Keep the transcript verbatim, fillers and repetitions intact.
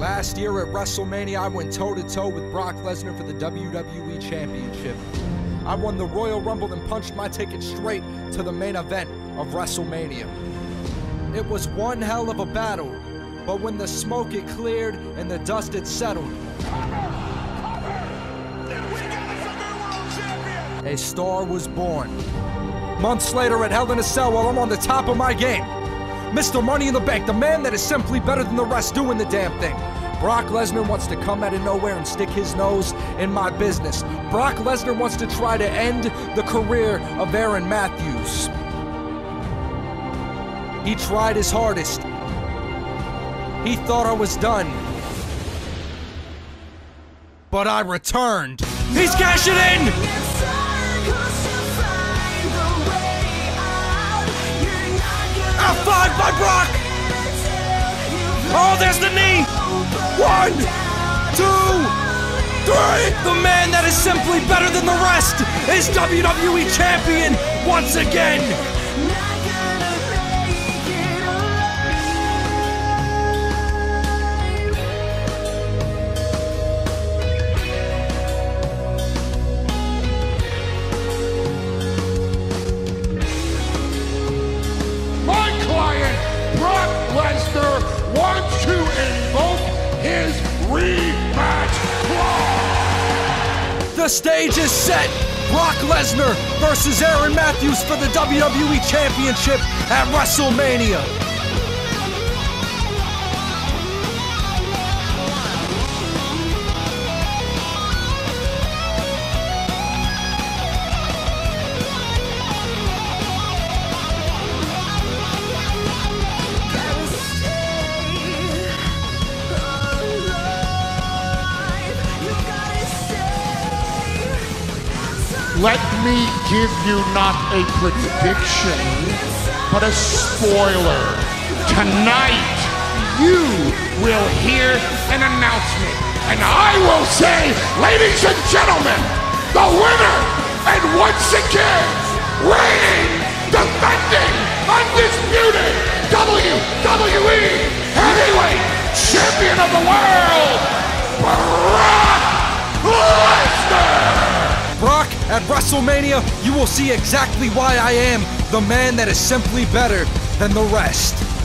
Last year at WrestleMania, I went toe-to-toe with Brock Lesnar for the W W E Championship. I won the Royal Rumble and punched my ticket straight to the main event of WrestleMania. It was one hell of a battle, but when the smoke had cleared and the dust had settled, a star was born. Months later at Hell in a Cell, while I'm on the top of my game, Mister Money in the Bank, the man that is simply better than the rest doing the damn thing, Brock Lesnar wants to come out of nowhere and stick his nose in my business. Brock Lesnar wants to try to end the career of Aaron Matthews. He tried his hardest. He thought I was done, but I returned. He's cashing in! F five by Brock! Oh, there's the knee! One, two, three! The man that is simply better than the rest is W W E Champion once again! Want to invoke his rematch clause. The stage is set. Brock Lesnar versus Aaron Matthews for the W W E Championship at WrestleMania. Let me give you not a prediction, but a spoiler. Tonight, you will hear an announcement, and I will say, ladies and gentlemen, the winner, and once again, reigning, defending, undisputed W W E Heavyweight Champion of the World, Brock Lesnar! Brock, at WrestleMania, you will see exactly why I am the man that is simply better than the rest.